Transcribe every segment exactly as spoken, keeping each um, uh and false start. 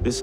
This...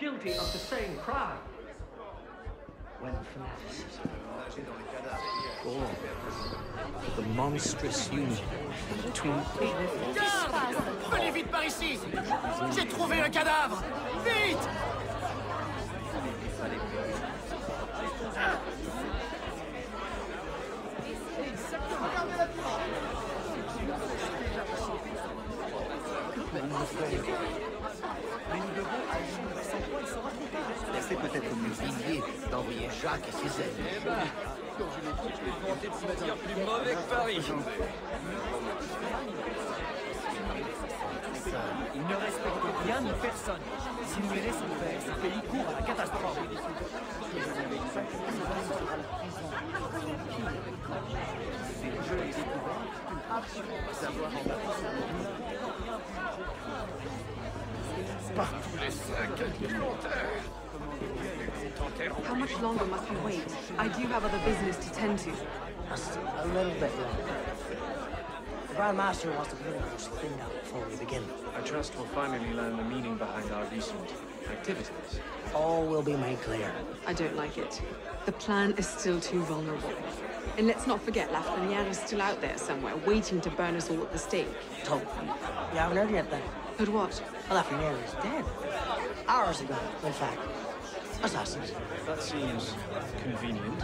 guilty of the same crime. When fanaticism before. The monstrous union between people. Garde! Prenez vite par ici! J'ai trouvé un cadavre! Vite! Mais nous devons agir à son point, il sera trop tard. Laissez peut-être nous oublier d'envoyer Jacques et ses ailes. Eh ben, quand je l'ai dit, je vais tenter de se mettre plus mauvais que Paris. Ils ne respectent rien ni personne. Si nous les laissons faire, ce pays court à la catastrophe. C'est le jeu et les découvertes. Savoir en bas. Par tous les cinq, quel commentaire! How much longer must we wait? I do have other business to tend to. Just a little bit longer. The Grand Master wants to bring us cleaned up before we begin. I trust we'll finally learn the meaning behind our recent activities. All will be made clear. I don't like it. The plan is still too vulnerable. And let's not forget, Lafrenière is still out there somewhere, waiting to burn us all at the stake. Told me. You haven't heard yet, then? Heard what? Well, Lafrenière is dead. Hours ago, in fact. Assassins. That seems convenient.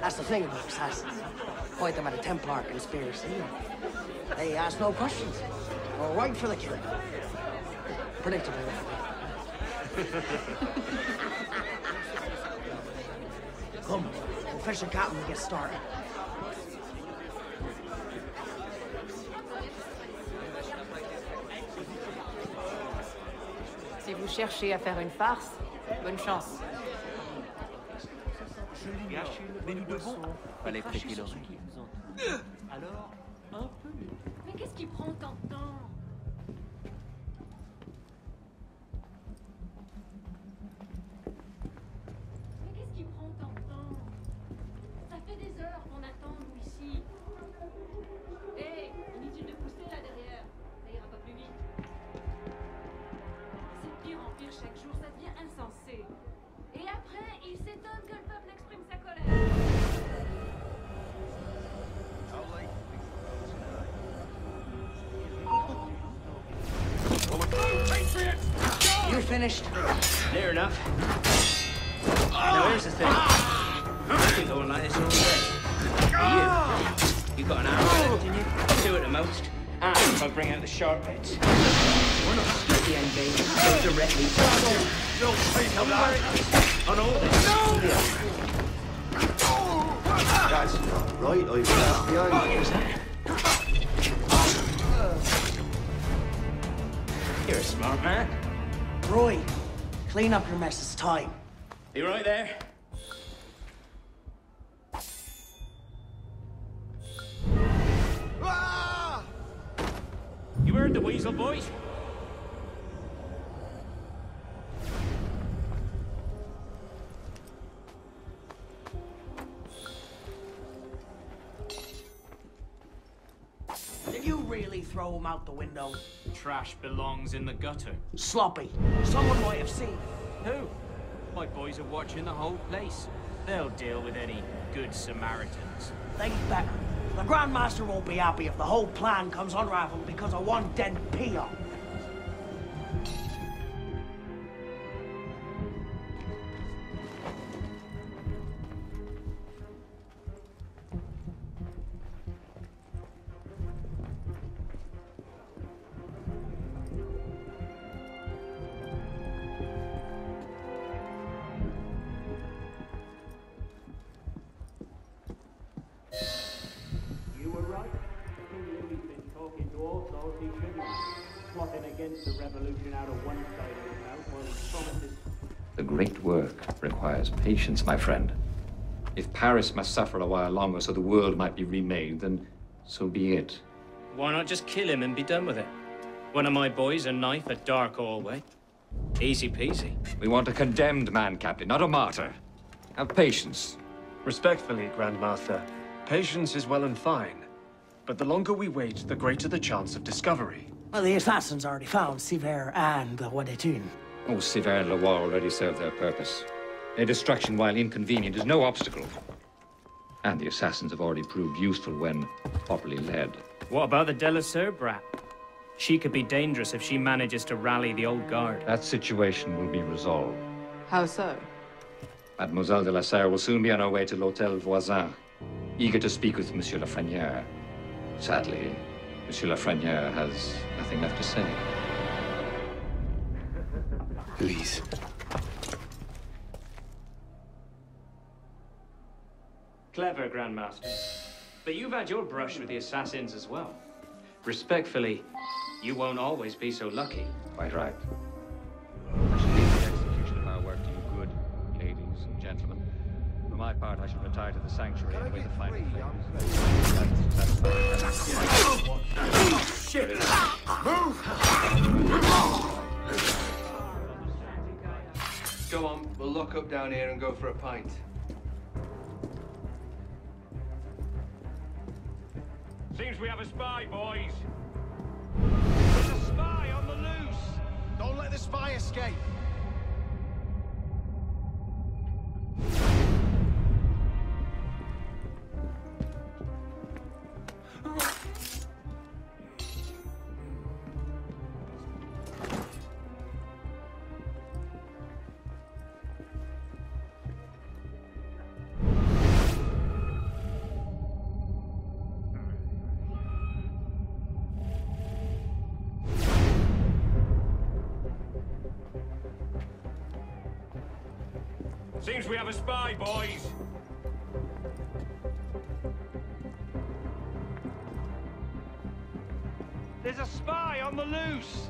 That's the thing about assassins. Point them at a Templar conspiracy. They ask no questions. We're right for the killing. Predictable. Come, we'll fish and cut when we get started. Si vous cherchez à faire une farce, bonne chance. Je l'ignore, mais nous devons aller cracher sur ce qui nous entend. Alors, un peu mieux. Mais qu'est-ce qui prend tant de temps? Mais qu'est-ce qui prend tant de temps? Ça fait des heures qu'on attend, nous, ici. Hé, hey, inutile de pousser, là, derrière. Ça ira pas plus vite. C'est pire en pire chaque jour, ça devient insensé. Et après, il s'étonne que le peuple exprime sa colère. You're finished. Near enough. Now here's the thing. I can go on like this all day. You, you got an hour left in you? Two at the most. And I'll bring out the sharp bits. We're not at the end game. Go directly. Don't speak of that. On all this. No! That's not right. I was behind you. You're a smart man. Roy, clean up your mess, it's time. You right there? Ah! You heard the weasel, boys? Did you really throw him out the window? Trash belongs in the gutter. Sloppy. Someone might have seen. Who? My boys are watching the whole place. They'll deal with any good Samaritans. They'd better. The Grand Master won't be happy if the whole plan comes unraveled because of one dead peon. The great work requires patience, my friend. If Paris must suffer a while longer so the world might be remade, then so be it. Why not just kill him and be done with it? One of my boys, a knife, a dark hallway. Easy peasy. We want a condemned man, Captain, not a martyr. Have patience. Respectfully, Grand Master, patience is well and fine. But the longer we wait, the greater the chance of discovery. Well, the assassins already found Sivère and the Haudetune. Oh, Sivère and Loire already served their purpose. Their destruction, while inconvenient, is no obstacle. And the assassins have already proved useful when properly led. What about the de la Serre brat? She could be dangerous if she manages to rally the old guard. That situation will be resolved. How so? Mademoiselle de la Serre will soon be on her way to l'hôtel voisin, eager to speak with Monsieur Lafrenière. Sadly, Monsieur Lafrenière has nothing left to say. Please. Clever, Grandmaster. But you've had your brush with the assassins as well. Respectfully, you won't always be so lucky. Quite right. I shall leave the execution of our work to you good, ladies and gentlemen. For my part, I shall retire to the sanctuary and await the final play. Oh, shit! Move! Go on, we'll lock up down here and go for a pint. Seems we have a spy, boys. There's a spy on the loose. Don't let the spy escape. Seems we have a spy, boys. There's a spy on the loose.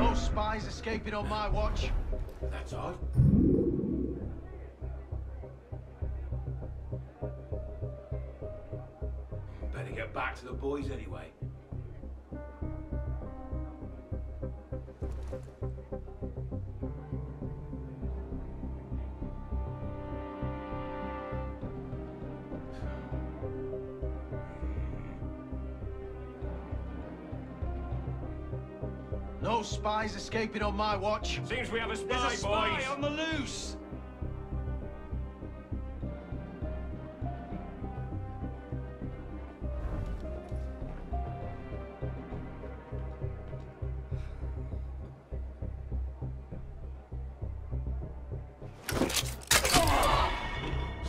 No spies escaping on my watch. That's odd. Better get back to the boys anyway. No spies escaping on my watch. Seems we have a spy, boys. There's a spy on the loose.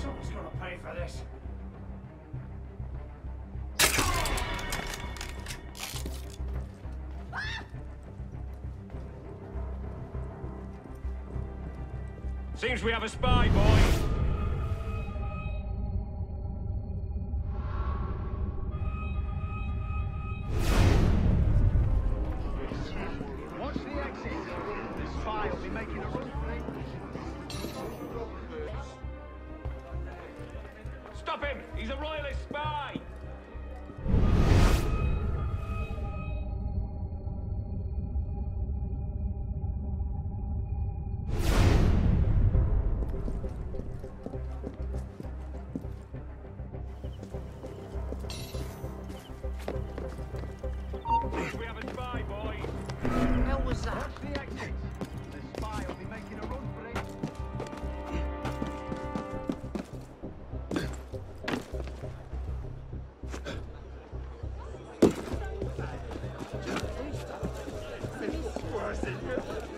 Someone's gonna pay for this. Seems we have a spy, boys. Watch the exit. This spy will be making a run. Stop him! He's a royalist spy! Thank you.